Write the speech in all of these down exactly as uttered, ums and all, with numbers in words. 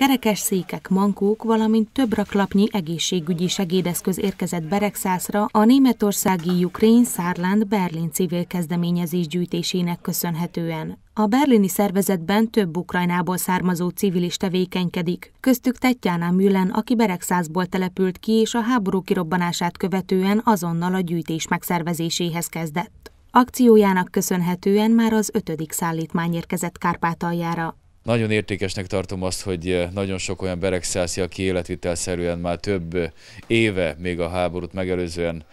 Kerekes székek, mankók, valamint több raklapnyi egészségügyi segédeszköz érkezett Beregszászra a németországi Ukrajna-Szárland-Berlin civil kezdeményezés gyűjtésének köszönhetően. A berlini szervezetben több Ukrajnából származó civil is tevékenykedik, köztük Tetyana Mühlen, aki Beregszászból települt ki és a háború kirobbanását követően azonnal a gyűjtés megszervezéséhez kezdett. Akciójának köszönhetően már az ötödik szállítmány érkezett Kárpátaljára. Nagyon értékesnek tartom azt, hogy nagyon sok olyan beregszászi, aki életvitelszerűen már több éve, még a háborút megelőzően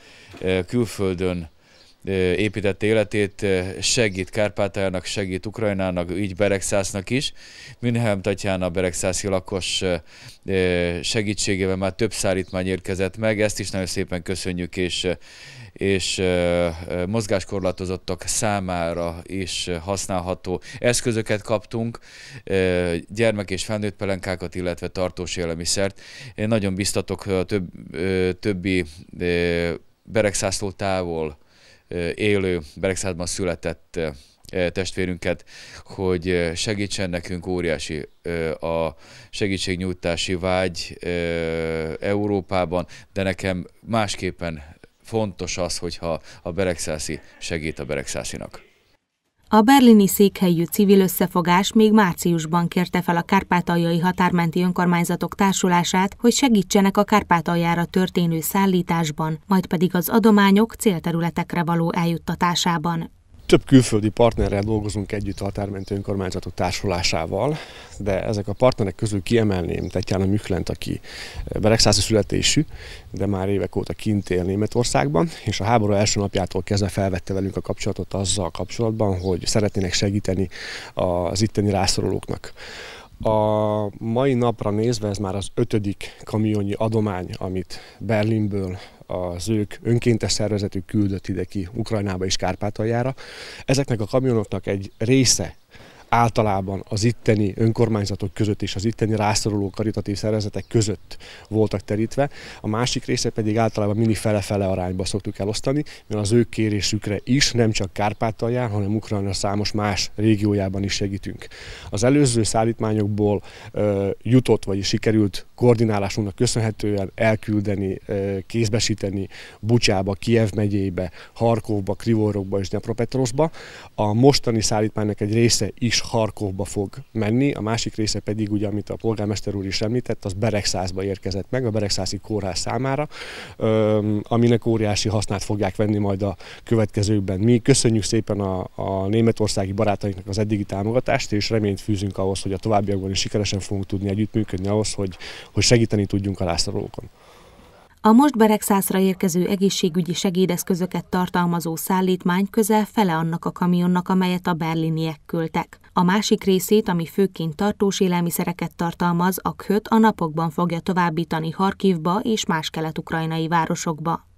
külföldön épített életét, segít Kárpátaljának, segít Ukrajnának, így Beregszásznak is. Mühlen Tetyana beregszászi lakos segítségével már több szállítmány érkezett meg, ezt is nagyon szépen köszönjük, és, és mozgáskorlátozottak számára is használható eszközöket kaptunk, gyermek és felnőtt pelenkákat, illetve tartós élelmiszert. Én nagyon biztatok több, többi Beregszásztól távol élő, Beregszászban született testvérünket, hogy segítsen nekünk, óriási a segítségnyújtási vágy Európában, de nekem másképpen fontos az, hogyha a beregszászi segít a beregszászinak. A berlini székhelyű civil összefogás még márciusban kérte fel a kárpátaljai határmenti önkormányzatok társulását, hogy segítsenek a Kárpátaljára történő szállításban, majd pedig az adományok célterületekre való eljuttatásában. Több külföldi partnerrel dolgozunk együtt a határmenti önkormányzatok társulásával, de ezek a partnerek közül kiemelném Tetyana Mühlent, aki beregszászi születésű, de már évek óta kint él Németországban, és a háború első napjától kezdve felvette velünk a kapcsolatot azzal kapcsolatban, hogy szeretnének segíteni az itteni rászorulóknak. A mai napra nézve ez már az ötödik kamionnyi adomány, amit Berlinből az ők önkéntes szervezetük küldött ide ki Ukrajnába és Kárpátaljára. Ezeknek a kamionoknak egy része általában az itteni önkormányzatok között és az itteni rászoruló karitatív szervezetek között voltak terítve, a másik része pedig általában mindig fele-fele arányba szoktuk elosztani, mert az ő kérésükre is, nem csak Kárpátalján, hanem Ukrajna számos más régiójában is segítünk. Az előző szállítmányokból ö, jutott, vagy sikerült koordinálásunknak köszönhetően elküldeni, ö, kézbesíteni Bucsába, Kijev megyébe, Harkovba, Krivorokba és Dniproperetovskba. A mostani szállítmánynak egy része is Harkovba fog menni, a másik része pedig, ugye, amit a polgármester úr is említett, az Beregszászba érkezett meg, a beregszászi kórház számára, aminek óriási hasznát fogják venni majd a következőkben. Mi köszönjük szépen a, a németországi barátainknak az eddigi támogatást, és reményt fűzünk ahhoz, hogy a továbbiakban is sikeresen fogunk tudni együttműködni ahhoz, hogy, hogy segíteni tudjunk a rászorulókon. A most Beregszászra érkező egészségügyi segédeszközöket tartalmazó szállítmány közel fele annak a kamionnak, amelyet a berliniek küldtek. A másik részét, ami főként tartós élelmiszereket tartalmaz, a KHÖT a napokban fogja továbbítani Harkivba és más kelet-ukrajnai városokba.